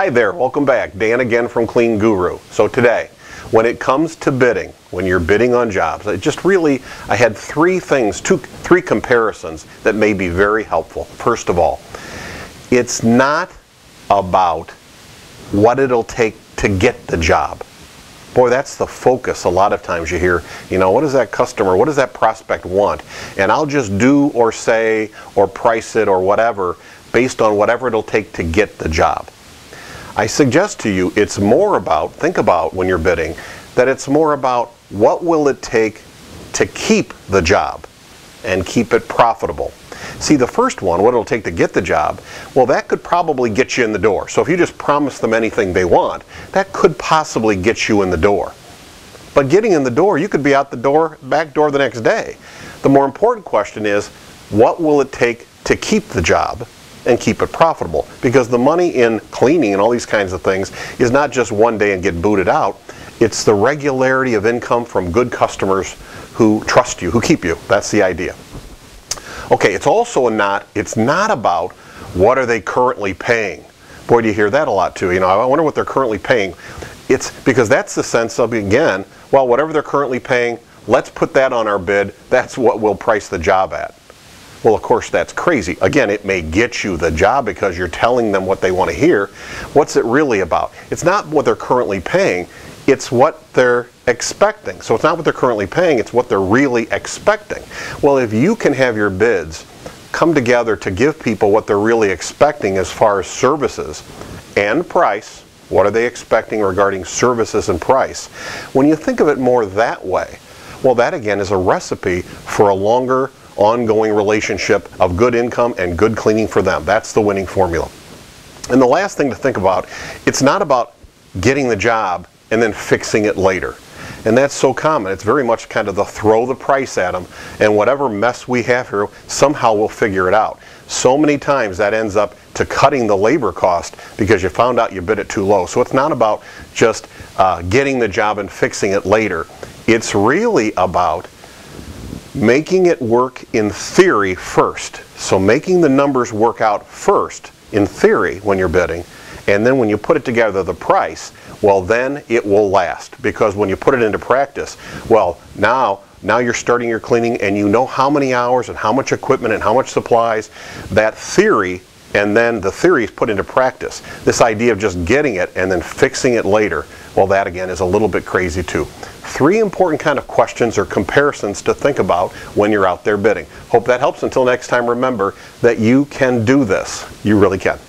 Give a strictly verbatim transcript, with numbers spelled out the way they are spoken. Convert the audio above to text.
Hi there, welcome back. Dan again from Clean Guru. So today, when it comes to bidding, when you're bidding on jobs, I just really, I had three things, two, three comparisons that may be very helpful. First of all, it's not about what it'll take to get the job. Boy, that's the focus. A lot of times you hear, you know, what does that customer, what does that prospect want? And I'll just do or say or price it or whatever based on whatever it'll take to get the job. I suggest to you it's more about, think about when you're bidding, that it's more about what will it take to keep the job and keep it profitable. See, the first one, what it'll take to get the job, well, that could probably get you in the door. So if you just promise them anything they want, that could possibly get you in the door. But getting in the door, you could be out the door, back door the next day. The more important question is, what will it take to keep the job and keep it profitable? Because the money in cleaning and all these kinds of things is not just one day and get booted out. It's the regularity of income from good customers who trust you, who keep you. That's the idea. Okay, it's also not, it's not about what are they currently paying. Boy, do you hear that a lot too. You know, I wonder what they're currently paying. It's because that's the sense of, again, well, whatever they're currently paying, let's put that on our bid. That's what we'll price the job at. Well, of course, that's crazy. Again, it may get you the job because you're telling them what they want to hear. What's it really about? It's not what they're currently paying. It's what they're expecting. So it's not what they're currently paying. It's what they're really expecting. Well, if you can have your bids come together to give people what they're really expecting as far as services and price, what are they expecting regarding services and price? When you think of it more that way, well, that again is a recipe for a longer, ongoing relationship of good income and good cleaning for them. That's the winning formula. And the last thing to think about, it's not about getting the job and then fixing it later. And that's so common. It's very much kind of the throw the price at them, and whatever mess we have here, somehow we'll figure it out. So many times that ends up to cutting the labor cost because you found out you bid it too low. So it's not about just uh, getting the job and fixing it later. It's really about making it work in theory first. So making the numbers work out first in theory when you're bidding, and then when you put it together, the price, well, then it will last. Because when you put it into practice, well, now now you're starting your cleaning and you know how many hours and how much equipment and how much supplies. That theory, and then the theory is put into practice. This idea of just getting it and then fixing it later, well, that again is a little bit crazy too. Three important kind of questions or comparisons to think about when you're out there bidding. Hope that helps. Until next time, remember that you can do this. You really can.